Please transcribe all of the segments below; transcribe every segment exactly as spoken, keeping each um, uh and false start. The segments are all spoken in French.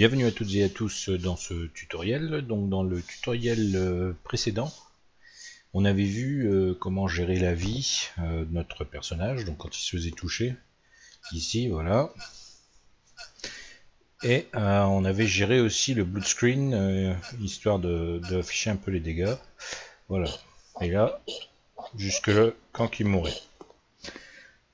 Bienvenue à toutes et à tous dans ce tutoriel. Donc dans le tutoriel précédent, on avait vu comment gérer la vie de notre personnage, donc quand il se faisait toucher, ici voilà. Et euh, on avait géré aussi le blue screen, euh, histoire de, de afficher un peu les dégâts. Voilà. Et là, jusque là, quand il mourait.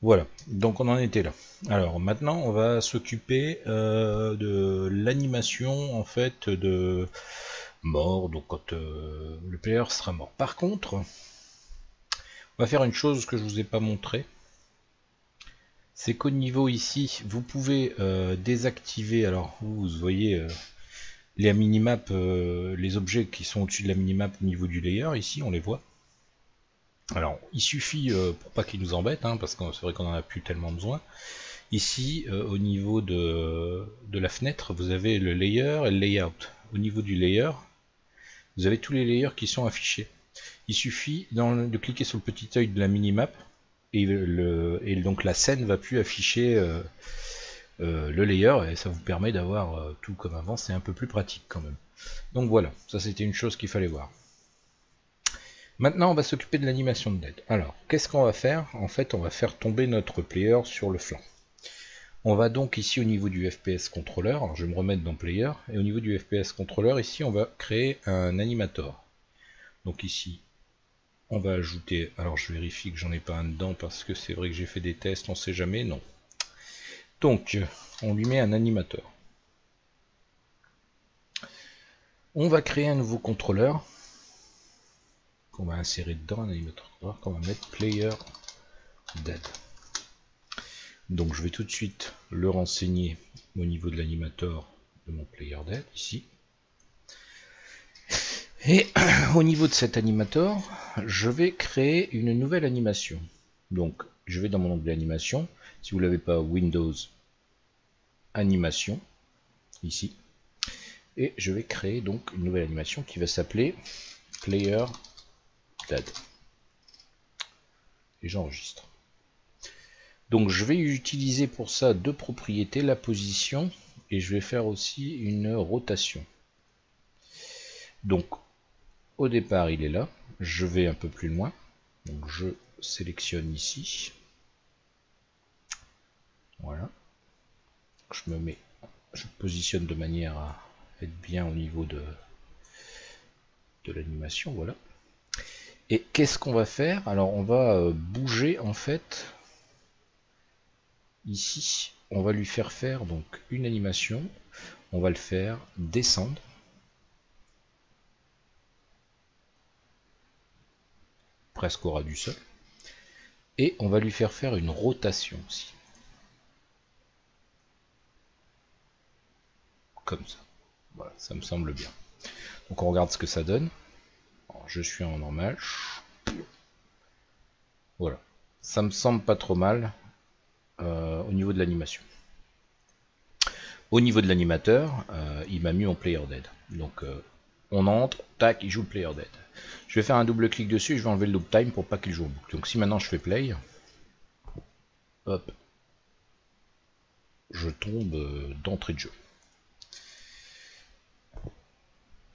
Voilà, donc on en était là. Alors maintenant on va s'occuper euh, de l'animation en fait de mort, donc quand euh, le player sera mort. Par contre, on va faire une chose que je ne vous ai pas montré, c'est qu'au niveau ici, vous pouvez euh, désactiver, alors vous voyez euh, les minimaps, euh, les objets qui sont au-dessus de la minimap au niveau du layer, ici on les voit. Alors, il suffit, euh, pour pas qu'il nous embête, hein, parce que c'est vrai qu'on en a plus tellement besoin, ici, euh, au niveau de, de la fenêtre, vous avez le layer et le layout. Au niveau du layer, vous avez tous les layers qui sont affichés. Il suffit dans le, de cliquer sur le petit œil de la minimap, et, le, et donc la scène va plus afficher euh, euh, le layer, et ça vous permet d'avoir euh, tout comme avant, c'est un peu plus pratique quand même. Donc voilà, ça c'était une chose qu'il fallait voir. Maintenant on va s'occuper de l'animation de l'aide. Alors qu'est-ce qu'on va faire? En fait on va faire tomber notre player sur le flanc. On va donc ici au niveau du F P S controller, alors je vais me remettre dans player, et au niveau du F P S controller ici on va créer un animator. Donc ici on va ajouter, alors je vérifie que j'en ai pas un dedans parce que c'est vrai que j'ai fait des tests, on sait jamais, non. Donc on lui met un animator. On va créer un nouveau contrôleur. Qu'on va insérer dedans un animateur contrôleur qu'on va mettre player dead. Donc je vais tout de suite le renseigner au niveau de l'animator de mon player dead ici. Et au niveau de cet animator, je vais créer une nouvelle animation. Donc je vais dans mon onglet animation. Si vous l'avez pas, Windows animation ici. Et je vais créer donc une nouvelle animation qui va s'appeler player dead. Et j'enregistre. Donc je vais utiliser pour ça deux propriétés, la position, et je vais faire aussi une rotation. Donc au départ il est là, je vais un peu plus loin, donc je sélectionne ici, voilà, je me mets, je positionne de manière à être bien au niveau de, de l'animation, voilà. Et qu'est-ce qu'on va faire? Alors on va bouger en fait, ici, on va lui faire faire donc une animation, on va le faire descendre, presque au ras du sol, et on va lui faire faire une rotation aussi, comme ça, voilà, ça me semble bien. Donc on regarde ce que ça donne. Je suis en normal. Voilà. Ça me semble pas trop mal euh, au niveau de l'animation. Au niveau de l'animateur, euh, il m'a mis en player dead. Donc euh, on entre, tac, il joue le player dead. Je vais faire un double clic dessus et je vais enlever le loop time pour pas qu'il joue en boucle. Donc si maintenant je fais play, hop, je tombe d'entrée de jeu.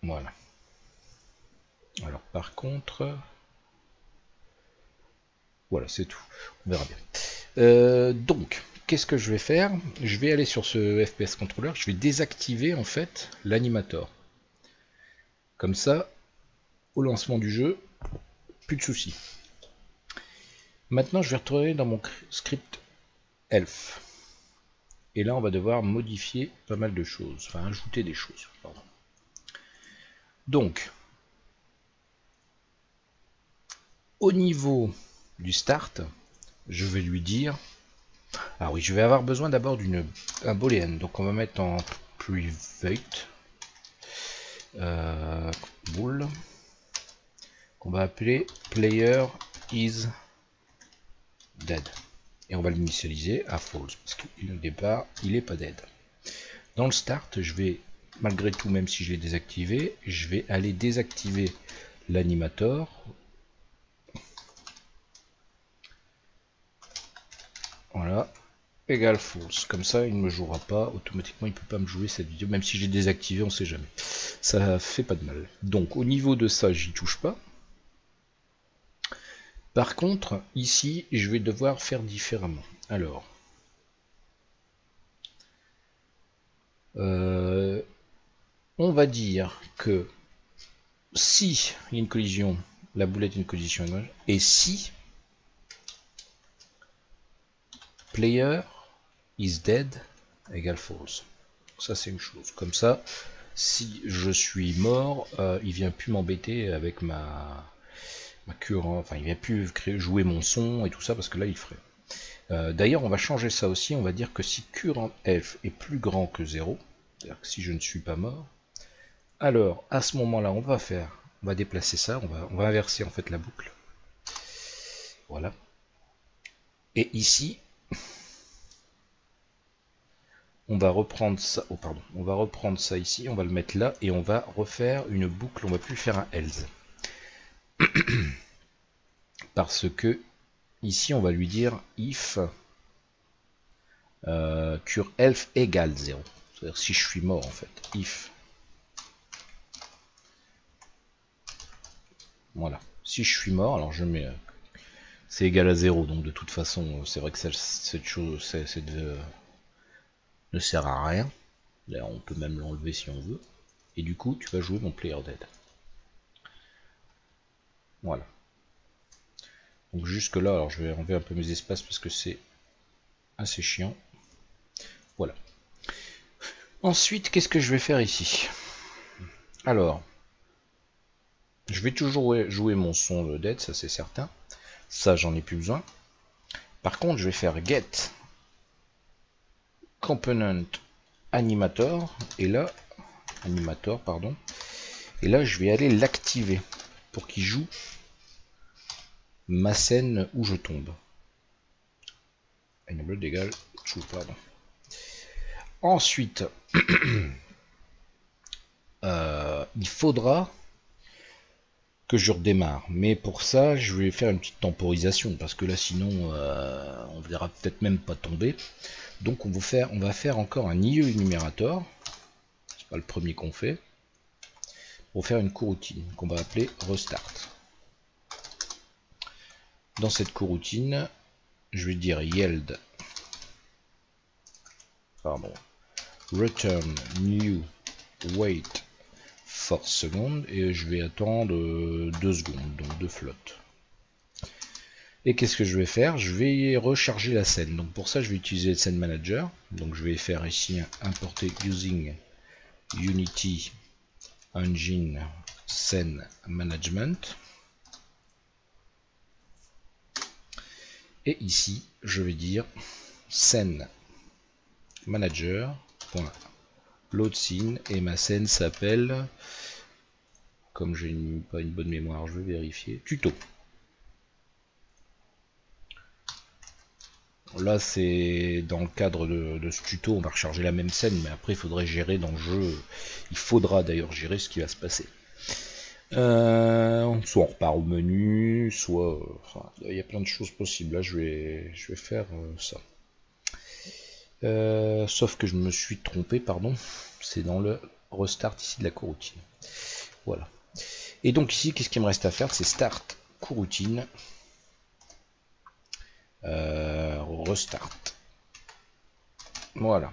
Voilà. Alors par contre, voilà c'est tout, on verra bien. Euh, donc, qu'est-ce que je vais faire? Je vais aller sur ce F P S controller, je vais désactiver en fait l'animator. Comme ça, au lancement du jeu, plus de soucis. Maintenant je vais retourner dans mon script elf. Et là on va devoir modifier pas mal de choses, enfin ajouter des choses, pardon. Donc, au niveau du start, je vais lui dire, ah oui, je vais avoir besoin d'abord d'une un booléen, donc on va mettre en private euh, bool, qu'on va appeler player is dead, et on va l'initialiser à false parce qu'au départ il n'est pas dead. Dans le start, je vais malgré tout, même si je l'ai désactivé, je vais aller désactiver l'animator. Voilà, égale false. Comme ça, il ne me jouera pas, automatiquement il ne peut pas me jouer cette vidéo, même si j'ai désactivé, on ne sait jamais. Ça fait pas de mal. Donc au niveau de ça, j'y touche pas. Par contre, ici, je vais devoir faire différemment. Alors, euh, on va dire que si il y a une collision, la boulette est une collision, et si player is dead égale false. Ça c'est une chose. Comme ça, si je suis mort, euh, il vient plus m'embêter avec ma, ma cure, hein. Enfin il vient plus créer, jouer mon son et tout ça, parce que là il ferait. Euh, D'ailleurs on va changer ça aussi, on va dire que si current F est plus grand que zéro, c'est-à-dire que si je ne suis pas mort, alors à ce moment là on va faire, on va déplacer ça, on va, on va inverser en fait la boucle. Voilà. Et ici, on va reprendre ça, oh pardon, on va reprendre ça ici, on va le mettre là et on va refaire une boucle, on va plus faire un else. Parce que ici on va lui dire if euh, cure elf égale zéro. C'est-à-dire si je suis mort en fait. If. Voilà. Si je suis mort, alors je mets. Euh, c'est égal à zéro, donc de toute façon, c'est vrai que ça, cette chose, c'est, c'est de. ne sert à rien. D'ailleurs on peut même l'enlever si on veut, et du coup tu vas jouer mon player dead. Voilà, donc jusque là, alors je vais enlever un peu mes espaces parce que c'est assez chiant. Voilà, ensuite qu'est ce que je vais faire ici? Alors je vais toujours jouer mon son de dead, ça c'est certain, ça j'en ai plus besoin. Par contre je vais faire get component animator, et là animator pardon, et là je vais aller l'activer pour qu'il joue ma scène où je tombe. Enabled égale true, pardon. Ensuite euh, il faudra que je redémarre, mais pour ça je vais faire une petite temporisation parce que là sinon euh, on verra peut-être même pas tomber. Donc on va faire, on va faire encore un I E enumérator, c'est pas le premier qu'on fait, pour faire une coroutine qu'on va appeler restart. Dans cette coroutine, je vais dire yield, pardon, return new wait for seconde, et je vais attendre deux secondes, donc deux flottes. Et qu'est-ce que je vais faire? Je vais recharger la scène. Donc pour ça, je vais utiliser le Scene Manager. Donc je vais faire ici importer using Unity Engine Scene Management. Et ici, je vais dire Scene Manager. Load scene, et ma scène s'appelle, comme j'ai une, pas une bonne mémoire, je vais vérifier, tuto. Là c'est dans le cadre de, de ce tuto, on va recharger la même scène, mais après il faudrait gérer dans le jeu, il faudra d'ailleurs gérer ce qui va se passer. Euh, soit on repart au menu, soit... Enfin, il y a plein de choses possibles, là je vais, je vais faire euh, ça. Euh, sauf que je me suis trompé, pardon, c'est dans le restart ici de la coroutine. Voilà. Et donc ici, qu'est-ce qu'il me reste à faire? C'est start coroutine. Euh, restart. Voilà.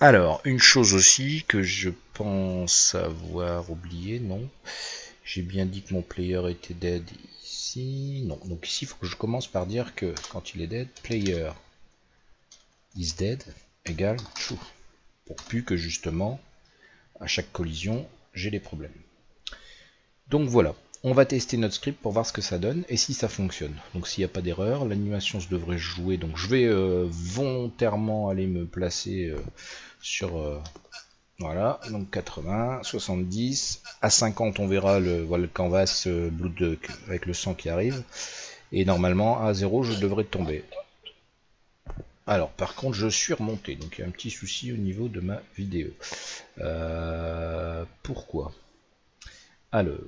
Alors, une chose aussi que je pense avoir oublié, non, j'ai bien dit que mon player était dead ici, non, donc ici il faut que je commence par dire que quand il est dead, player is dead égale true, pour plus que justement à chaque collision j'ai des problèmes. Donc voilà. On va tester notre script pour voir ce que ça donne et si ça fonctionne. Donc s'il n'y a pas d'erreur, l'animation se devrait jouer. Donc je vais euh, volontairement aller me placer euh, sur... Euh, voilà, donc quatre-vingts, soixante-dix, à cinquante on verra le, voilà, le canvas euh, blood avec le sang qui arrive. Et normalement à zéro je devrais tomber. Alors par contre je suis remonté, donc il y a un petit souci au niveau de ma vidéo. Euh, pourquoi? Alors...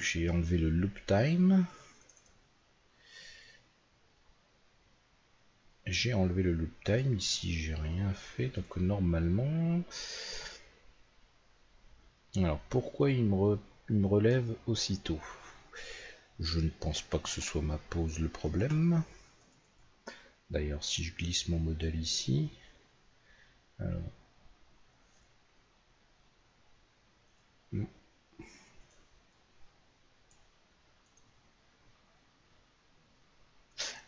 J'ai enlevé le loop time. j'ai enlevé le loop time, ici j'ai rien fait, donc normalement... Alors pourquoi il me, re... il me relève aussitôt? Je ne pense pas que ce soit ma pause le problème. D'ailleurs si je glisse mon modèle ici... Alors... Non.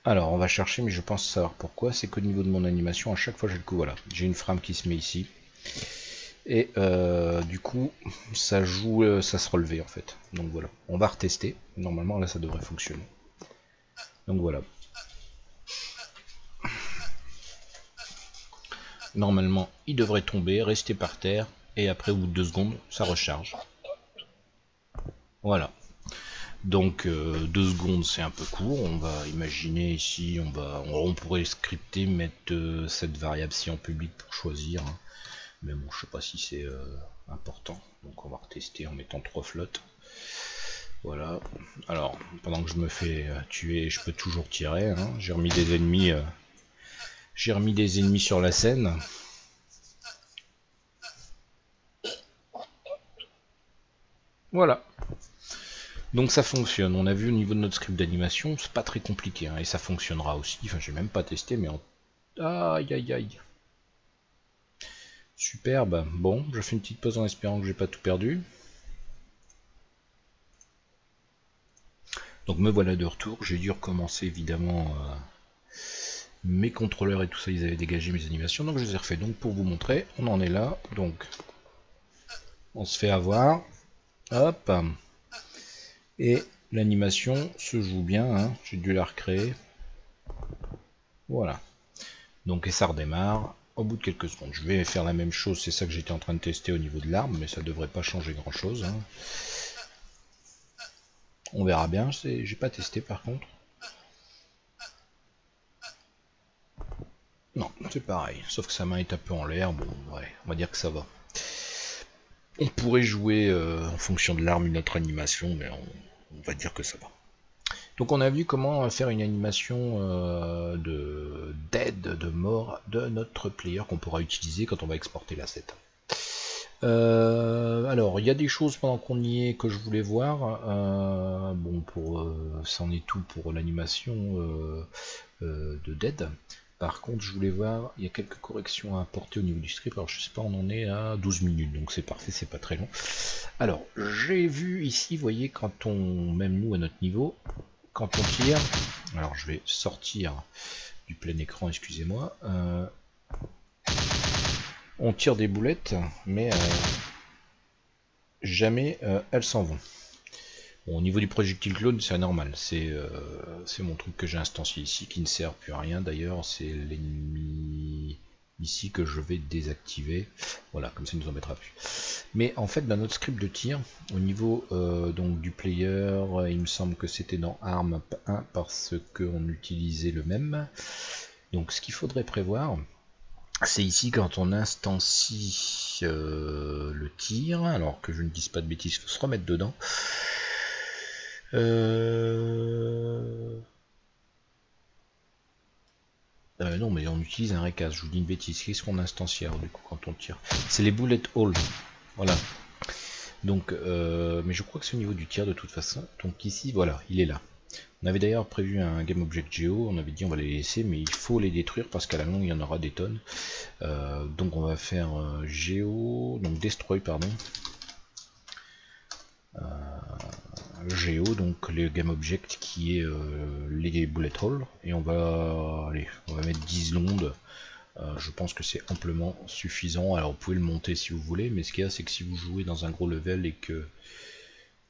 Alors on va chercher, mais je pense savoir pourquoi, c'est qu'au niveau de mon animation à chaque fois j'ai le coup, voilà, j'ai une frame qui se met ici et euh, du coup ça joue, euh, ça se relevait en fait, donc voilà, on va retester, normalement là ça devrait fonctionner, donc voilà, normalement il devrait tomber, rester par terre et après au bout de deux secondes ça recharge, voilà. Donc euh, deux secondes c'est un peu court, on va imaginer ici, on, va, on, on pourrait scripter, mettre euh, cette variable ci en public pour choisir, hein. Mais bon je sais pas si c'est euh, important, donc on va retester en mettant trois flottes, voilà. Alors pendant que je me fais euh, tuer, je peux toujours tirer, hein. J'ai remis des ennemis, euh, j'ai remis des ennemis sur la scène. Voilà. Donc ça fonctionne, on a vu au niveau de notre script d'animation, c'est pas très compliqué, hein, et ça fonctionnera aussi, enfin j'ai même pas testé, mais en... Aïe aïe aïe. Superbe, bon, je fais une petite pause en espérant que j'ai pas tout perdu. Donc me voilà de retour, j'ai dû recommencer évidemment euh, mes contrôleurs et tout ça, ils avaient dégagé mes animations, donc je les ai refait. Donc pour vous montrer, on en est là, donc on se fait avoir, hop. Et l'animation se joue bien, hein. J'ai dû la recréer. Voilà. Donc et ça redémarre au bout de quelques secondes. Je vais faire la même chose, c'est ça que j'étais en train de tester au niveau de l'arme, mais ça devrait pas changer grand chose, hein. On verra bien, j'ai pas testé par contre. Non, c'est pareil, sauf que sa main est un peu en l'air, bon ouais, on va dire que ça va. On pourrait jouer euh, en fonction de l'arme une autre animation, mais on... on va dire que ça va. Donc on a vu comment faire une animation euh, de d'aide, de mort de notre player qu'on pourra utiliser quand on va exporter l'asset. Euh, alors il y a des choses pendant qu'on y est que je voulais voir. Euh, bon pour euh, c'en est tout pour l'animation euh, euh, de dead. Par contre je voulais voir, il y a quelques corrections à apporter au niveau du script. Alors je sais pas, on en est à douze minutes, donc c'est parfait, c'est pas très long. Alors j'ai vu ici, vous voyez, quand on, même nous à notre niveau, quand on tire, alors je vais sortir du plein écran, excusez-moi, euh, on tire des boulettes, mais euh, jamais euh, elles s'en vont. Bon, au niveau du projectile clone, c'est normal, c'est euh, mon truc que j'ai instancié ici, qui ne sert plus à rien d'ailleurs, c'est l'ennemi ici que je vais désactiver, voilà, comme ça il ne nous embêtera plus. Mais en fait, dans notre script de tir, au niveau euh, donc du player, il me semble que c'était dans arm un parce qu'on utilisait le même, donc ce qu'il faudrait prévoir, c'est ici quand on instancie euh, le tir, alors que je ne dise pas de bêtises, il faut se remettre dedans. Euh... Euh, non mais on utilise un recast, je vous dis une bêtise, qu'est-ce qu'on instancière du coup quand on tire? C'est les bullet holes, voilà. Donc, euh... mais je crois que c'est au niveau du tir de toute façon, donc ici voilà, il est là. On avait d'ailleurs prévu un game object geo, on avait dit on va les laisser, mais il faut les détruire parce qu'à la longue il y en aura des tonnes. Euh, donc on va faire euh, geo, donc destroy pardon. Euh... Géo, donc le game object qui est euh, les bullet holes, et on va aller, on va mettre dix secondes. Euh, je pense que c'est amplement suffisant. Alors vous pouvez le monter si vous voulez, mais ce qu'il y a, c'est que si vous jouez dans un gros level et que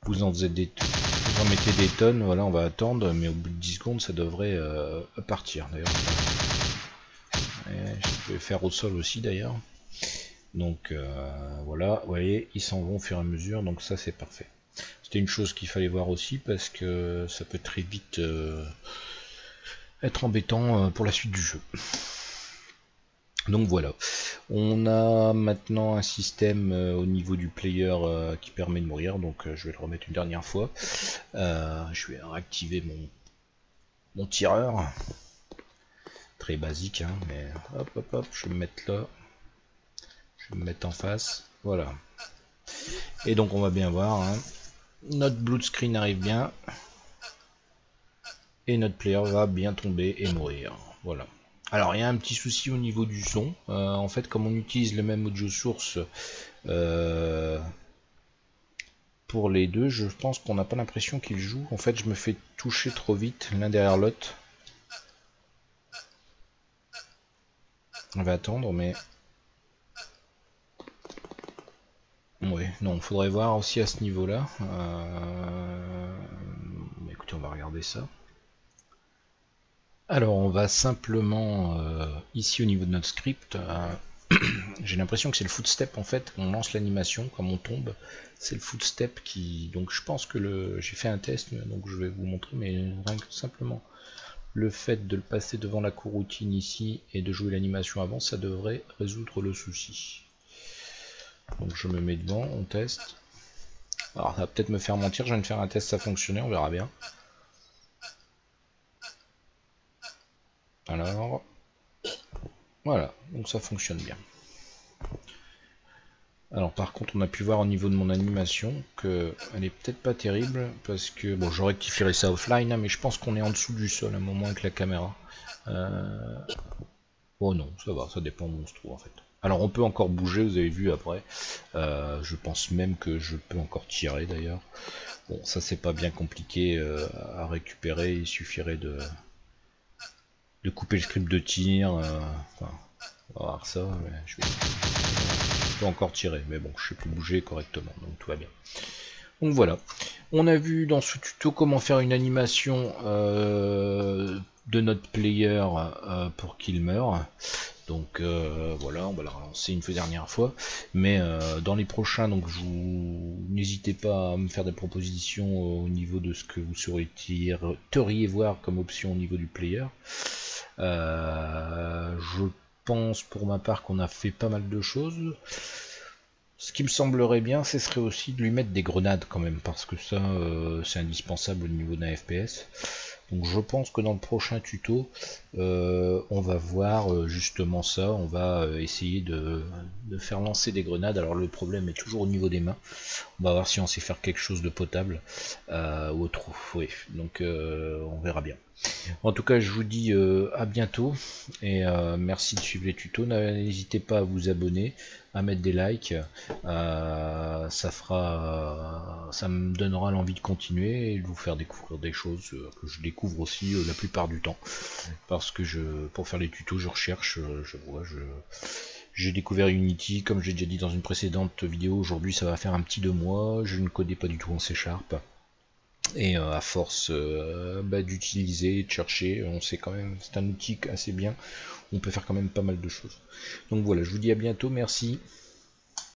vous en faites des, vous en mettez des tonnes, voilà, on va attendre, mais au bout de dix secondes ça devrait euh, partir. D'ailleurs, je peux faire au sol aussi d'ailleurs. Donc euh, voilà, vous voyez, ils s'en vont au fur et à mesure, donc ça c'est parfait. C'était une chose qu'il fallait voir aussi parce que ça peut très vite euh, être embêtant euh, pour la suite du jeu. Donc voilà, on a maintenant un système euh, au niveau du player euh, qui permet de mourir, donc euh, je vais le remettre une dernière fois. Euh, je vais réactiver mon, mon tireur. très basique, hein, mais hop hop hop, je vais me mettre là, je vais me mettre en face, voilà. Et donc on va bien voir, hein, notre blue screen arrive bien et notre player va bien tomber et mourir, voilà. Alors il y a un petit souci au niveau du son, euh, en fait comme on utilise le même audio source euh, pour les deux, je pense qu'on n'a pas l'impression qu'il joue. En fait je me fais toucher trop vite l'un derrière l'autre. On va attendre, mais ouais, non, faudrait voir aussi à ce niveau là. Euh... Écoutez, on va regarder ça. Alors on va simplement euh, ici au niveau de notre script, euh, j'ai l'impression que c'est le footstep en fait, on lance l'animation, comme on tombe, c'est le footstep qui, donc je pense que le, j'ai fait un test, donc je vais vous montrer, mais rien que simplement le fait de le passer devant la coroutine ici et de jouer l'animation avant, ça devrait résoudre le souci. Donc je me mets devant, on teste. Alors ça va peut-être me faire mentir, je viens de faire un test, ça fonctionnait, on verra bien. Alors voilà, donc ça fonctionne bien. Alors par contre on a pu voir au niveau de mon animation que elle est peut-être pas terrible, parce que bon, je rectifierai ça offline, hein, mais je pense qu'on est en dessous du sol à un moment avec la caméra. Euh... Oh non, ça va, ça dépend où on se trouve en fait. Alors on peut encore bouger, vous avez vu après. Euh, je pense même que je peux encore tirer d'ailleurs. Bon, ça c'est pas bien compliqué euh, à récupérer, il suffirait de. de couper le script de tir, euh, enfin, on va voir ça, mais je, vais, je peux encore tirer, mais bon, je sais plus bouger correctement, donc tout va bien. Donc voilà, on a vu dans ce tuto comment faire une animation euh, de notre player euh, pour qu'il meure, donc euh, voilà, on va la relancer une dernière fois, mais euh, dans les prochains, donc je vous n'hésitez pas à me faire des propositions au niveau de ce que vous sauriez voir comme option au niveau du player. Euh, je pense pour ma part qu'on a fait pas mal de choses. Ce qui me semblerait bien, ce serait aussi de lui mettre des grenades quand même, parce que ça euh, c'est indispensable au niveau d'un F P S. Donc je pense que dans le prochain tuto euh, on va voir euh, justement ça, on va euh, essayer de, de faire lancer des grenades. Alors le problème est toujours au niveau des mains, on va voir si on sait faire quelque chose de potable euh, ou autre, oui. Donc euh, on verra bien. En tout cas je vous dis euh, à bientôt et euh, merci de suivre les tutos, n'hésitez pas à vous abonner, à mettre des likes, euh, ça fera, ça me donnera l'envie de continuer et de vous faire découvrir des choses que je découvre aussi euh, la plupart du temps, parce que je pour faire les tutos je recherche, euh, je vois, je j'ai découvert Unity, comme j'ai déjà dit dans une précédente vidéo, aujourd'hui ça va faire un petit deux mois, je ne codais pas du tout en C sharp, et euh, à force euh, bah, d'utiliser, de chercher, on sait quand même, c'est un outil assez bien, on peut faire quand même pas mal de choses. Donc voilà, je vous dis à bientôt, merci.